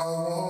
I want